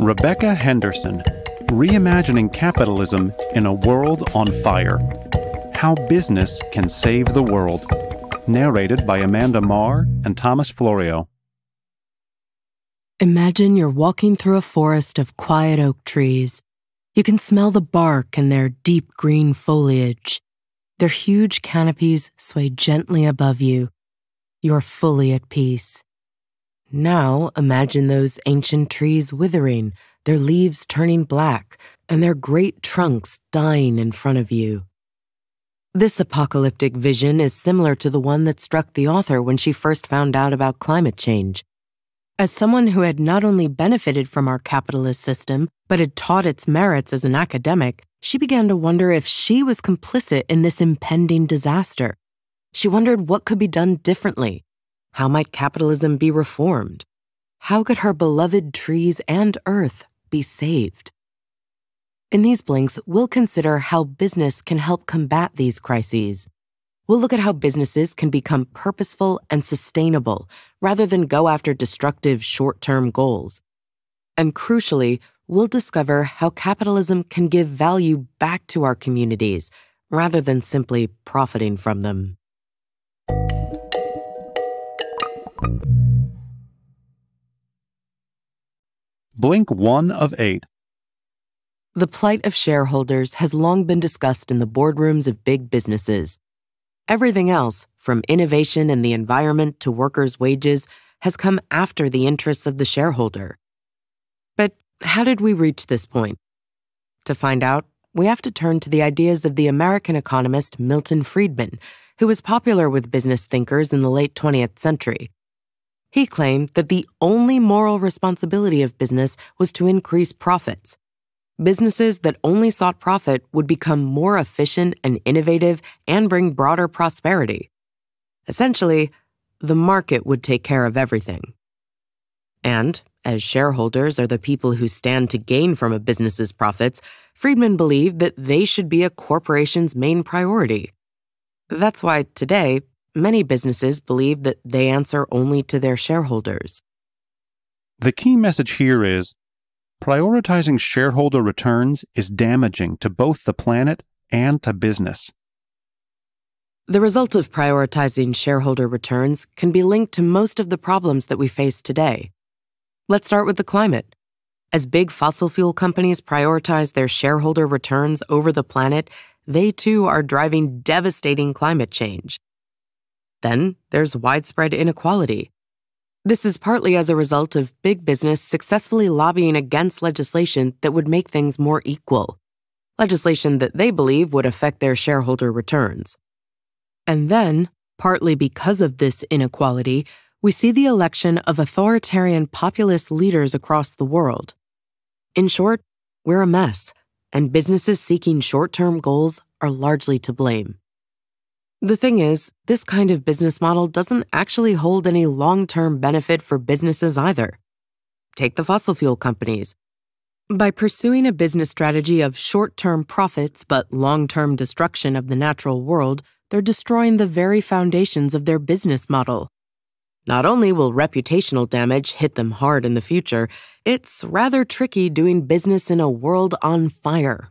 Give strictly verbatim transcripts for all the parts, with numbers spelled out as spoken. Rebecca Henderson, reimagining capitalism in a world on fire. How business can save the world. Narrated by Amanda Marr and Thomas Florio. Imagine you're walking through a forest of quiet oak trees. You can smell the bark and their deep green foliage. Their huge canopies sway gently above you. You're fully at peace. Now imagine those ancient trees withering, their leaves turning black, and their great trunks dying in front of you. This apocalyptic vision is similar to the one that struck the author when she first found out about climate change. As someone who had not only benefited from our capitalist system, but had taught its merits as an academic, she began to wonder if she was complicit in this impending disaster. She wondered what could be done differently. How might capitalism be reformed? How could her beloved trees and earth be saved? In these blinks, we'll consider how business can help combat these crises. We'll look at how businesses can become purposeful and sustainable rather than go after destructive short-term goals. And crucially, we'll discover how capitalism can give value back to our communities rather than simply profiting from them. Blink one of eight. The plight of shareholders has long been discussed in the boardrooms of big businesses. Everything else, from innovation and the environment to workers' wages, has come after the interests of the shareholder. But how did we reach this point? To find out, we have to turn to the ideas of the American economist Milton Friedman, who was popular with business thinkers in the late twentieth century. He claimed that the only moral responsibility of business was to increase profits. Businesses that only sought profit would become more efficient and innovative and bring broader prosperity. Essentially, the market would take care of everything. And, as shareholders are the people who stand to gain from a business's profits, Friedman believed that they should be a corporation's main priority. That's why today, many businesses believe that they answer only to their shareholders. The key message here is, prioritizing shareholder returns is damaging to both the planet and to business. The result of prioritizing shareholder returns can be linked to most of the problems that we face today. Let's start with the climate. As big fossil fuel companies prioritize their shareholder returns over the planet, they too are driving devastating climate change. Then there's widespread inequality. This is partly as a result of big business successfully lobbying against legislation that would make things more equal, legislation that they believe would affect their shareholder returns. And then, partly because of this inequality, we see the election of authoritarian populist leaders across the world. In short, we're a mess, and businesses seeking short-term goals are largely to blame. The thing is, this kind of business model doesn't actually hold any long-term benefit for businesses either. Take the fossil fuel companies. By pursuing a business strategy of short-term profits but long-term destruction of the natural world, they're destroying the very foundations of their business model. Not only will reputational damage hit them hard in the future, it's rather tricky doing business in a world on fire.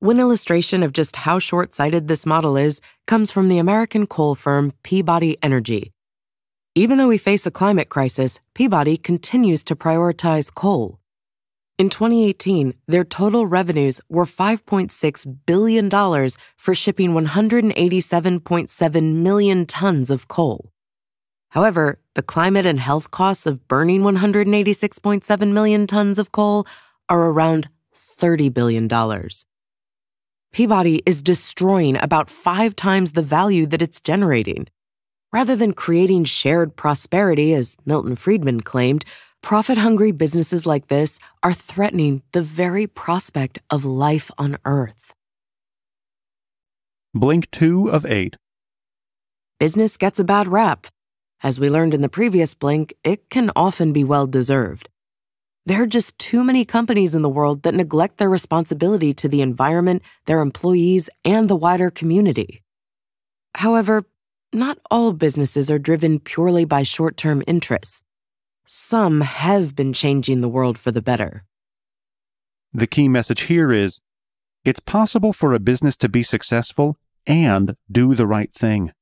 One illustration of just how short-sighted this model is comes from the American coal firm Peabody Energy. Even though we face a climate crisis, Peabody continues to prioritize coal. In twenty eighteen, their total revenues were five point six billion dollars for shipping one hundred eighty-seven point seven million tons of coal. However, the climate and health costs of burning one hundred eighty-six point seven million tons of coal are around thirty billion dollars. Peabody is destroying about five times the value that it's generating. Rather than creating shared prosperity, as Milton Friedman claimed, profit-hungry businesses like this are threatening the very prospect of life on Earth. Blink two of eight. Business gets a bad rap. As we learned in the previous blink, it can often be well-deserved. There are just too many companies in the world that neglect their responsibility to the environment, their employees, and the wider community. However, not all businesses are driven purely by short-term interests. some have been changing the world for the better. The key message here is, it's possible for a business to be successful and do the right thing.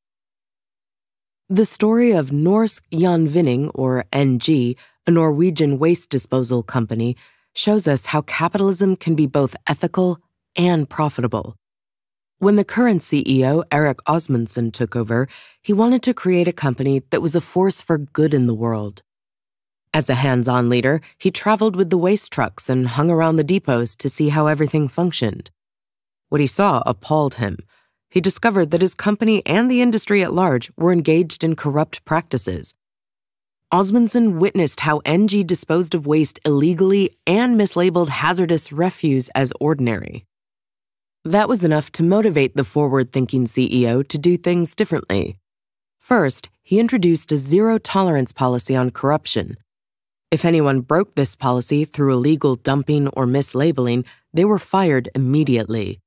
The story of Norsk Gjenvinning, or N G, a Norwegian waste disposal company, shows us how capitalism can be both ethical and profitable. When the current C E O, Erik Osmundsen, took over, he wanted to create a company that was a force for good in the world. As a hands-on leader, he traveled with the waste trucks and hung around the depots to see how everything functioned. What he saw appalled him. He discovered that his company and the industry at large were engaged in corrupt practices. Osmundsen witnessed how Engie disposed of waste illegally and mislabeled hazardous refuse as ordinary. That was enough to motivate the forward-thinking C E O to do things differently. First, he introduced a zero-tolerance policy on corruption. If anyone broke this policy through illegal dumping or mislabeling, they were fired immediately.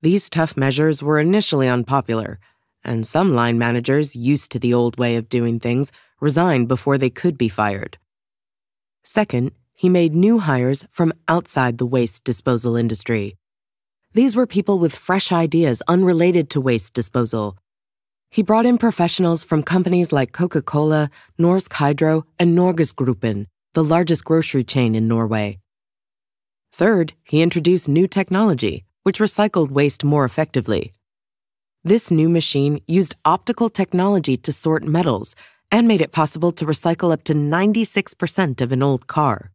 These tough measures were initially unpopular, and some line managers, used to the old way of doing things, resigned before they could be fired. Second, he made new hires from outside the waste disposal industry. These were people with fresh ideas unrelated to waste disposal. He brought in professionals from companies like Coca-Cola, Norsk Hydro, and Norgesgruppen, the largest grocery chain in Norway. Third, he introduced new technology, which recycled waste more effectively. This new machine used optical technology to sort metals and made it possible to recycle up to ninety-six percent of an old car.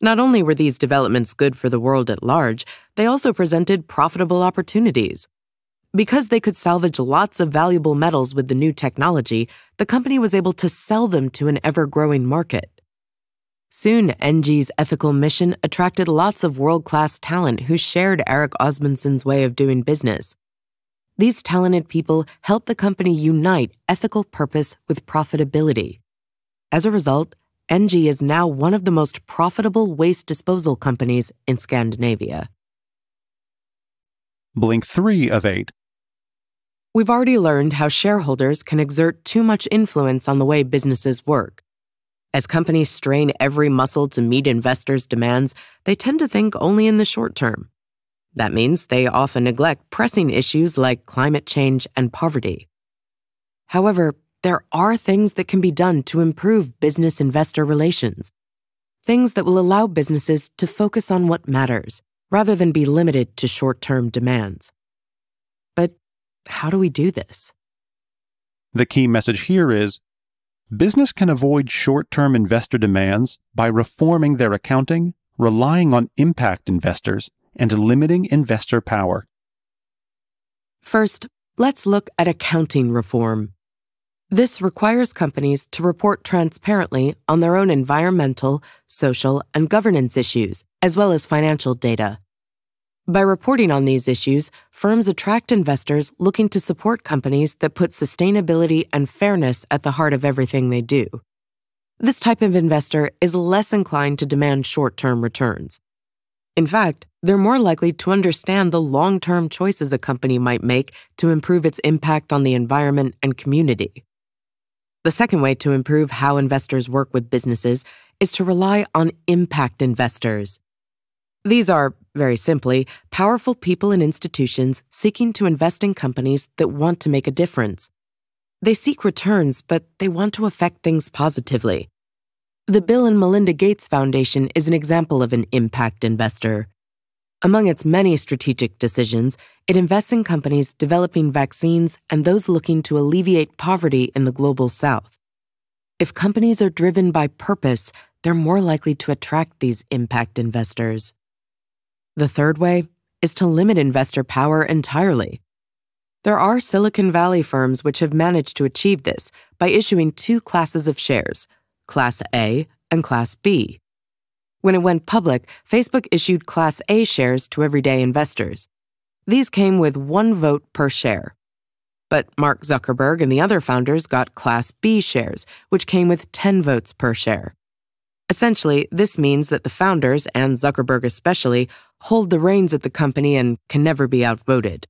Not only were these developments good for the world at large, they also presented profitable opportunities. Because they could salvage lots of valuable metals with the new technology, the company was able to sell them to an ever-growing market. Soon, Engie's ethical mission attracted lots of world-class talent who shared Erik Osmundsen's way of doing business. These talented people helped the company unite ethical purpose with profitability. As a result, Engie is now one of the most profitable waste disposal companies in Scandinavia. Blink three of eight. We've already learned how shareholders can exert too much influence on the way businesses work. As companies strain every muscle to meet investors' demands, they tend to think only in the short term. That means they often neglect pressing issues like climate change and poverty. However, there are things that can be done to improve business-investor relations, things that will allow businesses to focus on what matters rather than be limited to short-term demands. But how do we do this? The key message here is, business can avoid short-term investor demands by reforming their accounting, relying on impact investors, and limiting investor power. First, let's look at accounting reform. This requires companies to report transparently on their own environmental, social, and governance issues, as well as financial data. By reporting on these issues, firms attract investors looking to support companies that put sustainability and fairness at the heart of everything they do. This type of investor is less inclined to demand short-term returns. In fact, they're more likely to understand the long-term choices a company might make to improve its impact on the environment and community. The second way to improve how investors work with businesses is to rely on impact investors. These are, very simply, powerful people and institutions seeking to invest in companies that want to make a difference. They seek returns, but they want to affect things positively. The Bill and Melinda Gates Foundation is an example of an impact investor. Among its many strategic decisions, it invests in companies developing vaccines and those looking to alleviate poverty in the global south. If companies are driven by purpose, they're more likely to attract these impact investors. The third way is to limit investor power entirely. There are Silicon Valley firms which have managed to achieve this by issuing two classes of shares, Class A and Class B. When it went public, Facebook issued Class A shares to everyday investors. These came with one vote per share. But Mark Zuckerberg and the other founders got Class B shares, which came with ten votes per share. Essentially, this means that the founders, and Zuckerberg especially, hold the reins at the company and can never be outvoted.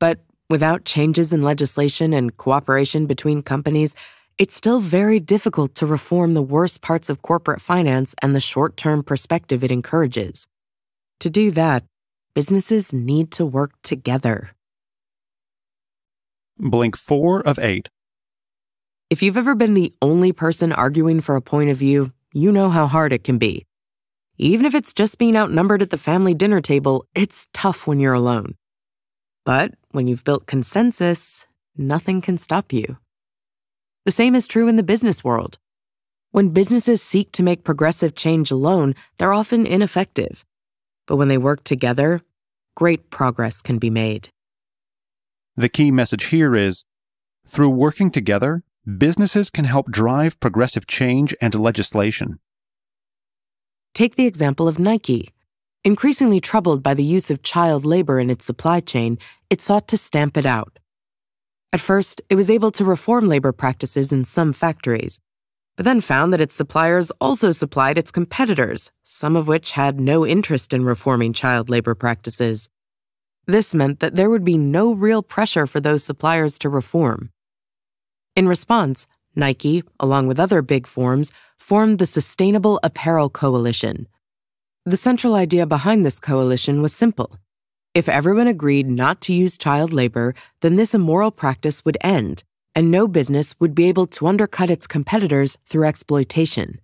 But without changes in legislation and cooperation between companies, it's still very difficult to reform the worst parts of corporate finance and the short-term perspective it encourages. To do that, businesses need to work together. Blink four of eight. If you've ever been the only person arguing for a point of view, you know how hard it can be. Even if it's just being outnumbered at the family dinner table, it's tough when you're alone. But when you've built consensus, nothing can stop you. The same is true in the business world. When businesses seek to make progressive change alone, they're often ineffective. But when they work together, great progress can be made. The key message here is, through working together, businesses can help drive progressive change and legislation. Take the example of Nike. Increasingly troubled by the use of child labor in its supply chain, it sought to stamp it out. At first, it was able to reform labor practices in some factories, but then found that its suppliers also supplied its competitors, some of which had no interest in reforming child labor practices. This meant that there would be no real pressure for those suppliers to reform. In response, Nike, along with other big firms, formed the Sustainable Apparel Coalition. The central idea behind this coalition was simple. If everyone agreed not to use child labor, then this immoral practice would end, and no business would be able to undercut its competitors through exploitation.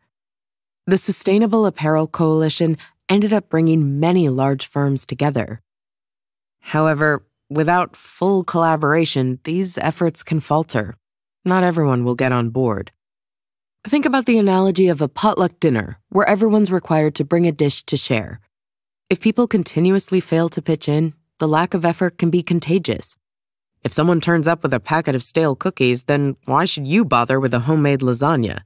The Sustainable Apparel Coalition ended up bringing many large firms together. However, without full collaboration, these efforts can falter. Not everyone will get on board. Think about the analogy of a potluck dinner where everyone's required to bring a dish to share. If people continuously fail to pitch in, the lack of effort can be contagious. If someone turns up with a packet of stale cookies, then why should you bother with a homemade lasagna?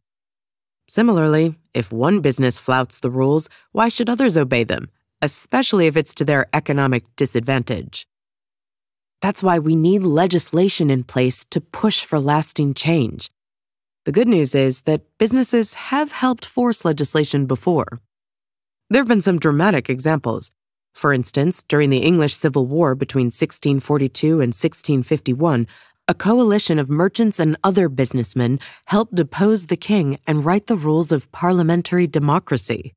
Similarly, if one business flouts the rules, why should others obey them, especially if it's to their economic disadvantage? That's why we need legislation in place to push for lasting change. The good news is that businesses have helped force legislation before. There have been some dramatic examples. For instance, during the English Civil War between sixteen forty-two and sixteen fifty-one, a coalition of merchants and other businessmen helped depose the king and write the rules of parliamentary democracy.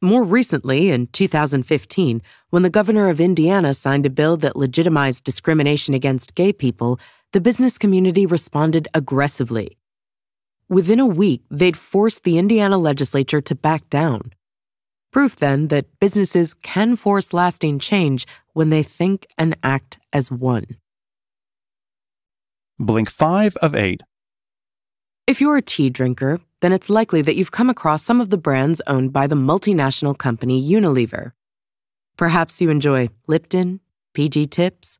More recently, in two thousand fifteen, when the governor of Indiana signed a bill that legitimized discrimination against gay people, the business community responded aggressively. Within a week, they'd forced the Indiana legislature to back down. Proof, then, that businesses can force lasting change when they think and act as one. Blink five of eight. If you're a tea drinker, then it's likely that you've come across some of the brands owned by the multinational company Unilever. Perhaps you enjoy Lipton, P G Tips.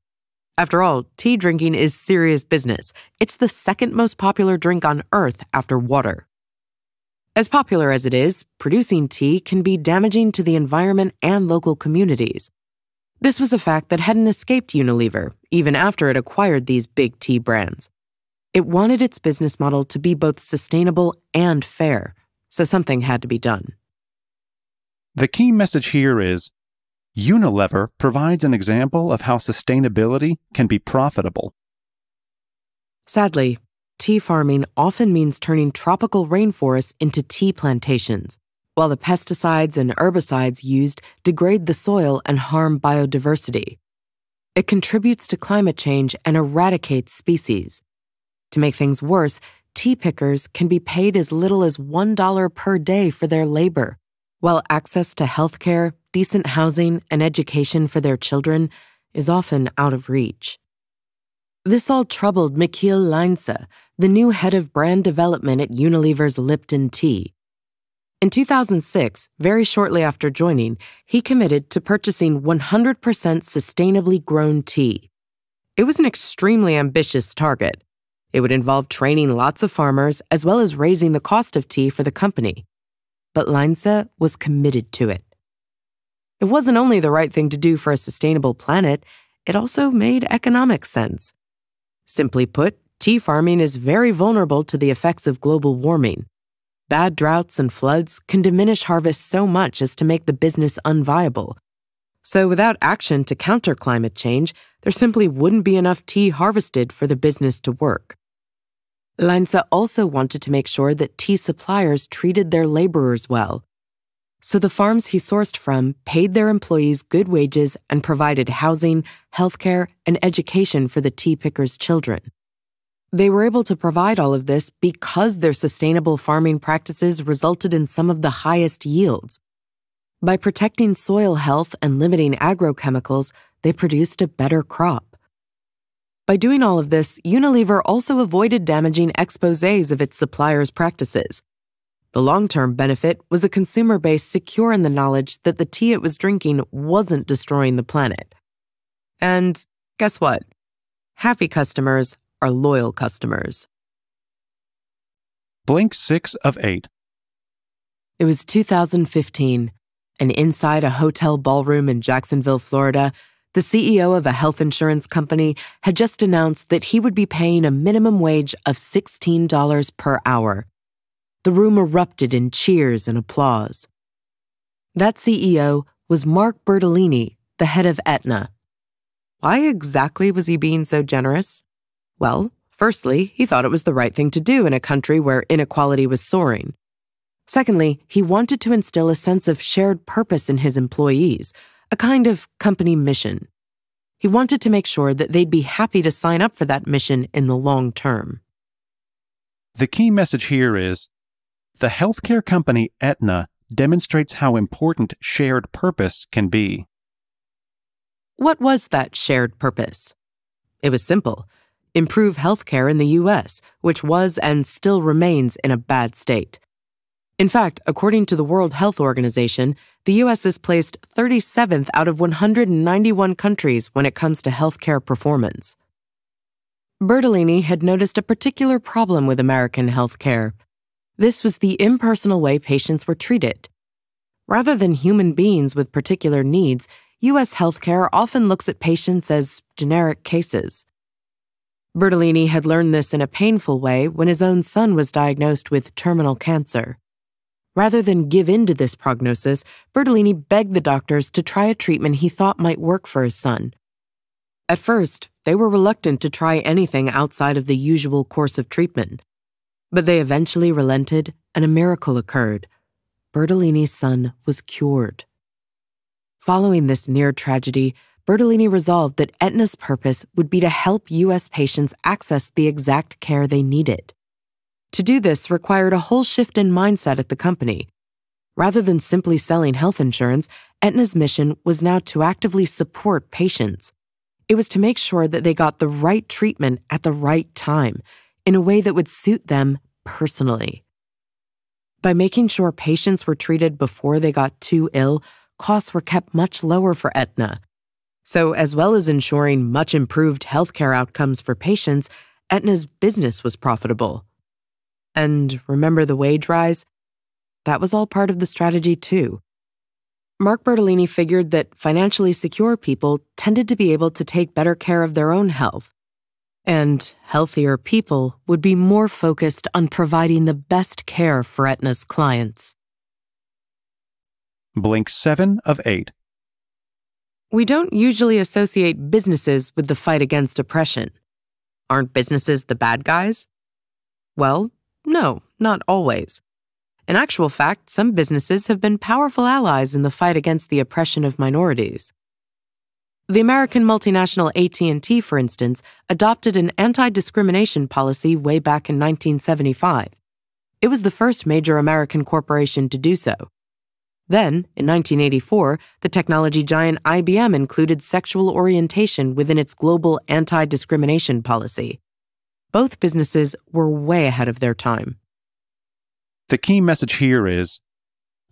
After all, tea drinking is serious business. It's the second most popular drink on Earth after water. As popular as it is, producing tea can be damaging to the environment and local communities. This was a fact that hadn't escaped Unilever, even after it acquired these big tea brands. It wanted its business model to be both sustainable and fair, so something had to be done. The key message here is, Unilever provides an example of how sustainability can be profitable. Sadly, tea farming often means turning tropical rainforests into tea plantations, while the pesticides and herbicides used degrade the soil and harm biodiversity. It contributes to climate change and eradicates species. To make things worse, tea pickers can be paid as little as one dollar per day for their labor, while access to healthcare, decent housing, and education for their children is often out of reach. This all troubled Michiel Leijnse, the new head of brand development at Unilever's Lipton Tea. In two thousand six, very shortly after joining, he committed to purchasing one hundred percent sustainably grown tea. It was an extremely ambitious target. It would involve training lots of farmers as well as raising the cost of tea for the company. But Leijnse was committed to it. It wasn't only the right thing to do for a sustainable planet, it also made economic sense. Simply put, tea farming is very vulnerable to the effects of global warming. Bad droughts and floods can diminish harvests so much as to make the business unviable. So without action to counter climate change, there simply wouldn't be enough tea harvested for the business to work. Leijnse also wanted to make sure that tea suppliers treated their laborers well. So the farms he sourced from paid their employees good wages and provided housing, healthcare, and education for the tea pickers' children. They were able to provide all of this because their sustainable farming practices resulted in some of the highest yields. By protecting soil health and limiting agrochemicals, they produced a better crop. By doing all of this, Unilever also avoided damaging exposés of its suppliers' practices. The long-term benefit was a consumer base secure in the knowledge that the tea it was drinking wasn't destroying the planet. And guess what? Happy customers are loyal customers. Blink six of eight. It was two thousand fifteen, and inside a hotel ballroom in Jacksonville, Florida, the C E O of a health insurance company had just announced that he would be paying a minimum wage of sixteen dollars per hour. The room erupted in cheers and applause. That C E O was Mark Bertolini, the head of Aetna. Why exactly was he being so generous? Well, firstly, he thought it was the right thing to do in a country where inequality was soaring. Secondly, he wanted to instill a sense of shared purpose in his employees, a kind of company mission. He wanted to make sure that they'd be happy to sign up for that mission in the long term. The key message here is, the healthcare company Aetna demonstrates how important shared purpose can be. What was that shared purpose? It was simple. Improve healthcare in the U S, which was and still remains in a bad state. In fact, according to the World Health Organization, the U S is placed thirty-seventh out of one hundred ninety-one countries when it comes to healthcare performance. Bertolini had noticed a particular problem with American healthcare. This was the impersonal way patients were treated. Rather than human beings with particular needs, U S healthcare often looks at patients as generic cases. Bertolini had learned this in a painful way when his own son was diagnosed with terminal cancer. Rather than give in to this prognosis, Bertolini begged the doctors to try a treatment he thought might work for his son. At first, they were reluctant to try anything outside of the usual course of treatment. But they eventually relented, and a miracle occurred. Bertolini's son was cured. Following this near tragedy, Bertolini resolved that Aetna's purpose would be to help U S patients access the exact care they needed. To do this required a whole shift in mindset at the company. Rather than simply selling health insurance, Aetna's mission was now to actively support patients. It was to make sure that they got the right treatment at the right time, in a way that would suit them personally. By making sure patients were treated before they got too ill, costs were kept much lower for Aetna. So as well as ensuring much improved healthcare outcomes for patients, Aetna's business was profitable. And remember the wage rise? That was all part of the strategy too. Mark Bertolini figured that financially secure people tended to be able to take better care of their own health. And healthier people would be more focused on providing the best care for Aetna's clients. Blink seven of eight. We don't usually associate businesses with the fight against oppression. Aren't businesses the bad guys? Well, no, not always. In actual fact, some businesses have been powerful allies in the fight against the oppression of minorities. The American multinational A T and T, for instance, adopted an anti-discrimination policy way back in nineteen seventy-five. It was the first major American corporation to do so. Then, in nineteen eighty-four, the technology giant I B M included sexual orientation within its global anti-discrimination policy. Both businesses were way ahead of their time. The key message here is,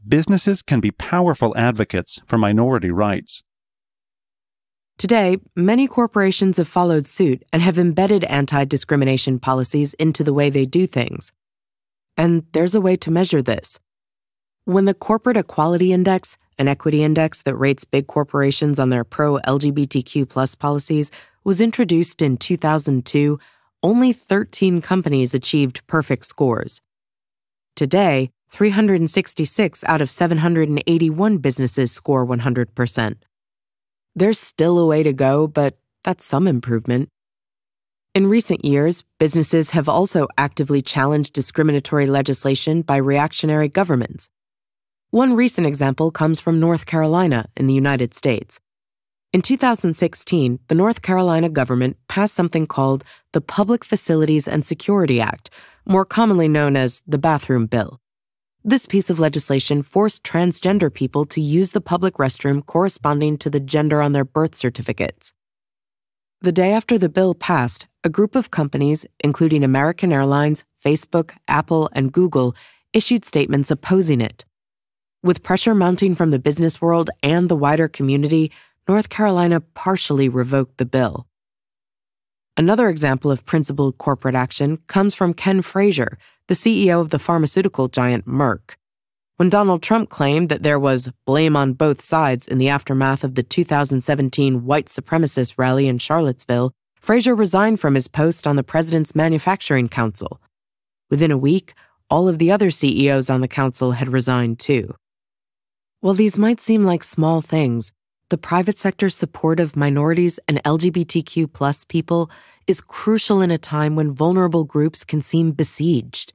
businesses can be powerful advocates for minority rights. Today, many corporations have followed suit and have embedded anti-discrimination policies into the way they do things. And there's a way to measure this. When the Corporate Equality Index, an equity index that rates big corporations on their pro L G B T Q plus policies, was introduced in two thousand two, only thirteen companies achieved perfect scores. Today, three hundred sixty-six out of seven hundred eighty-one businesses score one hundred percent. There's still a way to go, but that's some improvement. In recent years, businesses have also actively challenged discriminatory legislation by reactionary governments. One recent example comes from North Carolina in the United States. In two thousand sixteen, the North Carolina government passed something called the Public Facilities and Security Act, more commonly known as the Bathroom Bill. This piece of legislation forced transgender people to use the public restroom corresponding to the gender on their birth certificates. The day after the bill passed, a group of companies, including American Airlines, Facebook, Apple, and Google, issued statements opposing it. With pressure mounting from the business world and the wider community, North Carolina partially revoked the bill. Another example of principled corporate action comes from Ken Frazier, the C E O of the pharmaceutical giant Merck. When Donald Trump claimed that there was blame on both sides in the aftermath of the two thousand seventeen white supremacist rally in Charlottesville, Frazier resigned from his post on the president's manufacturing council. Within a week, all of the other C E Os on the council had resigned too. While these might seem like small things, the private sector's support of minorities and L G B T Q plus people is crucial in a time when vulnerable groups can seem besieged.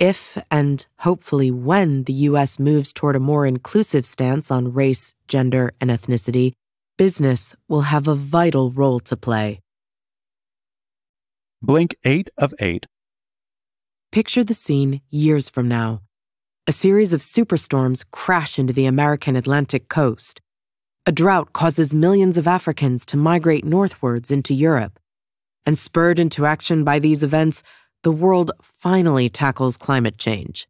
If, and hopefully when, the U S moves toward a more inclusive stance on race, gender, and ethnicity, business will have a vital role to play. Blink eight of eight. Picture the scene years from now. A series of superstorms crash into the American Atlantic coast. A drought causes millions of Africans to migrate northwards into Europe. And spurred into action by these events, the world finally tackles climate change.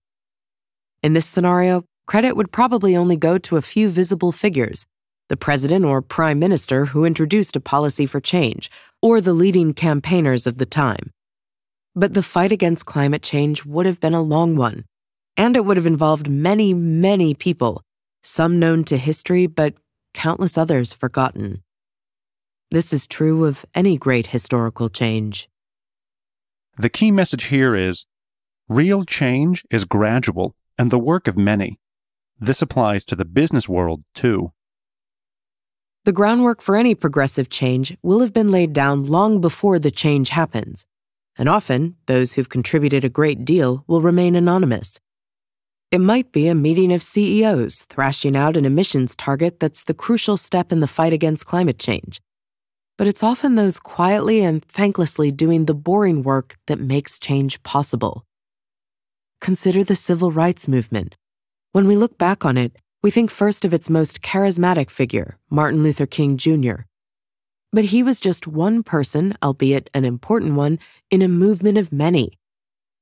In this scenario, credit would probably only go to a few visible figures: the president or prime minister who introduced a policy for change, or the leading campaigners of the time. But the fight against climate change would have been a long one, and it would have involved many, many people, some known to history, but countless others forgotten. This is true of any great historical change. The key message here is, real change is gradual and the work of many. This applies to the business world too. The groundwork for any progressive change will have been laid down long before the change happens, and often those who've contributed a great deal will remain anonymous. It might be a meeting of C E Os thrashing out an emissions target that's the crucial step in the fight against climate change. But it's often those quietly and thanklessly doing the boring work that makes change possible. Consider the civil rights movement. When we look back on it, we think first of its most charismatic figure, Martin Luther King Junior But he was just one person, albeit an important one, in a movement of many.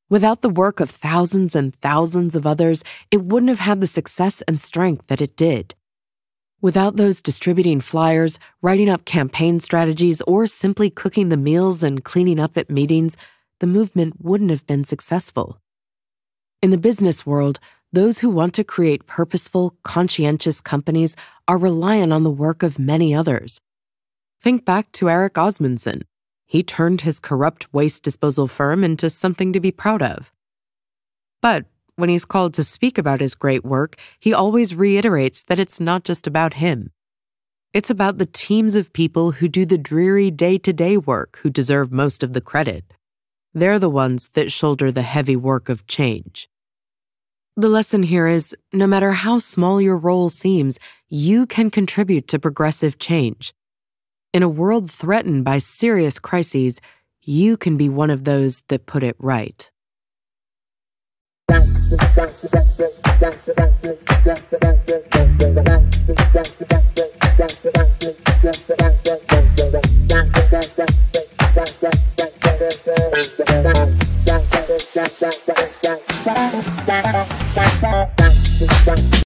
Without the work of thousands and thousands of others, it wouldn't have had the success and strength that it did. Without those distributing flyers, writing up campaign strategies, or simply cooking the meals and cleaning up at meetings, the movement wouldn't have been successful. In the business world, those who want to create purposeful, conscientious companies are reliant on the work of many others. Think back to Erik Osmundsen. He turned his corrupt waste disposal firm into something to be proud of. But when he's called to speak about his great work, he always reiterates that it's not just about him. It's about the teams of people who do the dreary day-to-day work who deserve most of the credit. They're the ones that shoulder the heavy work of change. The lesson here is, no matter how small your role seems, you can contribute to progressive change. In a world threatened by serious crises, you can be one of those that put it right.